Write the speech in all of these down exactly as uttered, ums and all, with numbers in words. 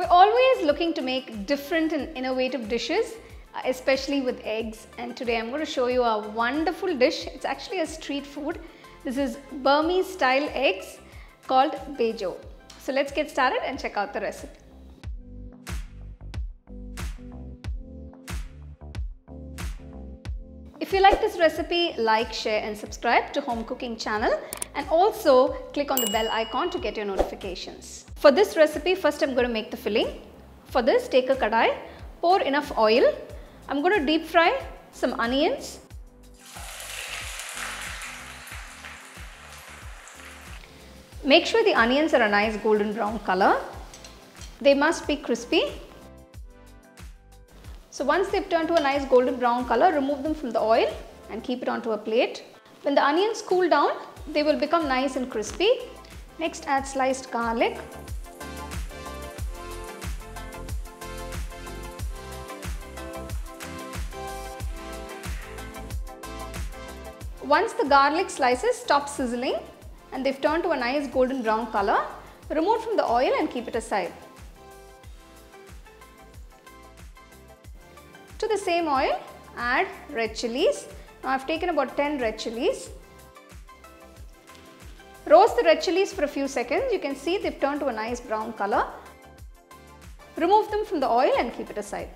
We're always looking to make different and innovative dishes, especially with eggs, and today I'm going to show you a wonderful dish. It's actually a street food. This is Burmese style eggs called Bhejo. So let's get started and check out the recipe. If you like this recipe, like, share and subscribe to Home Cooking channel, and also click on the bell icon to get your notifications. For this recipe, first I'm going to make the filling. For this, take a kadai, pour enough oil. I'm going to deep fry some onions. Make sure the onions are a nice golden brown color. They must be crispy. So once they've turned to a nice golden brown color, remove them from the oil and keep it onto a plate. When the onions cool down, they will become nice and crispy. Next, add sliced garlic. Once the garlic slices stop sizzling and they've turned to a nice golden brown color, remove from the oil and keep it aside. To the same oil, add red chilies. Now I've taken about ten red chilies. Roast the red chilies for a few seconds. You can see they've turned to a nice brown color. Remove them from the oil and keep it aside.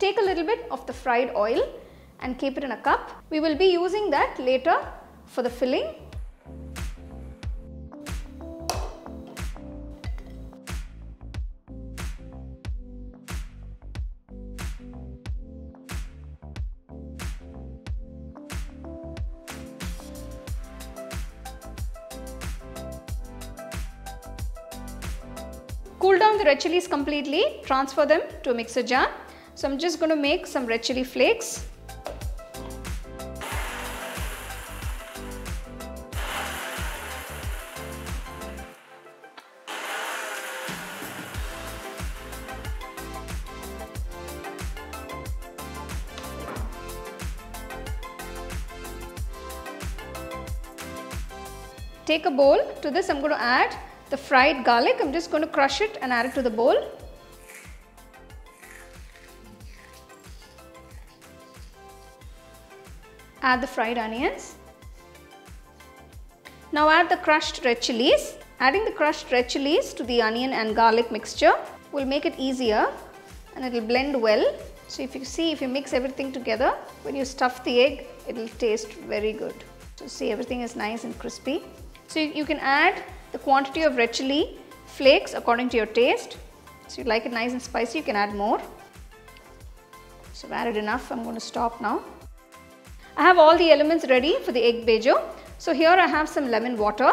Take a little bit of the fried oil and keep it in a cup. We will be using that later for the filling. Cool down the red chilies completely, transfer them to a mixer jar. So I'm just going to make some red chili flakes. Take a bowl. To this I'm going to add the fried garlic. I'm just going to crush it and add it to the bowl. Add the fried onions. Now add the crushed red chilies. Adding the crushed red chilies to the onion and garlic mixture will make it easier and it will blend well. So if you see, if you mix everything together, when you stuff the egg, it will taste very good. So see, everything is nice and crispy. So you, you can add the quantity of red chili flakes according to your taste. So you like it nice and spicy, you can add more. So I've added enough, I'm going to stop now. I have all the elements ready for the egg bhejo. So here I have some lemon water.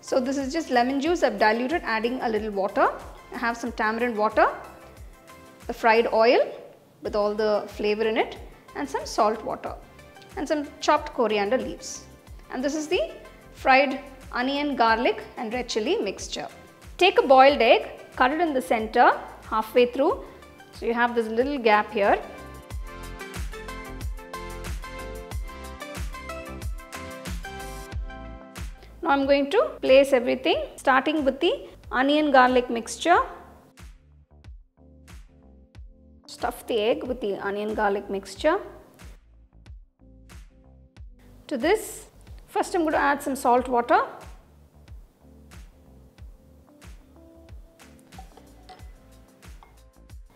So this is just lemon juice I've diluted, adding a little water. I have some tamarind water, the fried oil with all the flavor in it, and some salt water and some chopped coriander leaves. And this is the fried onion, garlic and red chili mixture. Take a boiled egg, cut it in the center halfway through. So you have this little gap here. Now I'm going to place everything, starting with the onion garlic mixture. Stuff the egg with the onion garlic mixture. To this, first I'm going to add some salt water.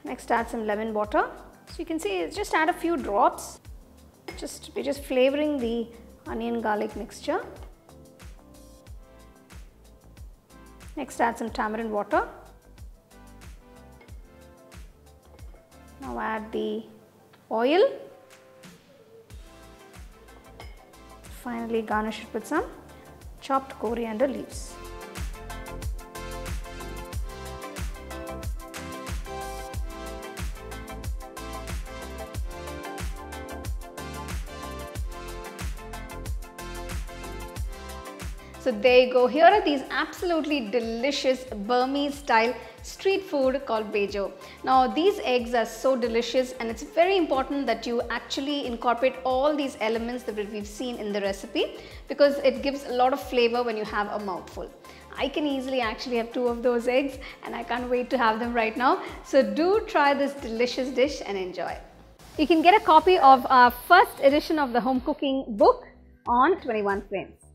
Next, add some lemon water. So you can see, just add a few drops. Just we're just flavoring the onion garlic mixture. Next, add some tamarind water. Now add the oil. Finally, garnish it with some chopped coriander leaves. So there you go, here are these absolutely delicious Burmese style street food called Bhejo. Now these eggs are so delicious, and it's very important that you actually incorporate all these elements that we've seen in the recipe, because it gives a lot of flavor when you have a mouthful. I can easily actually have two of those eggs, and I can't wait to have them right now. So do try this delicious dish and enjoy. You can get a copy of our first edition of the Home Cooking book on twenty-one frames.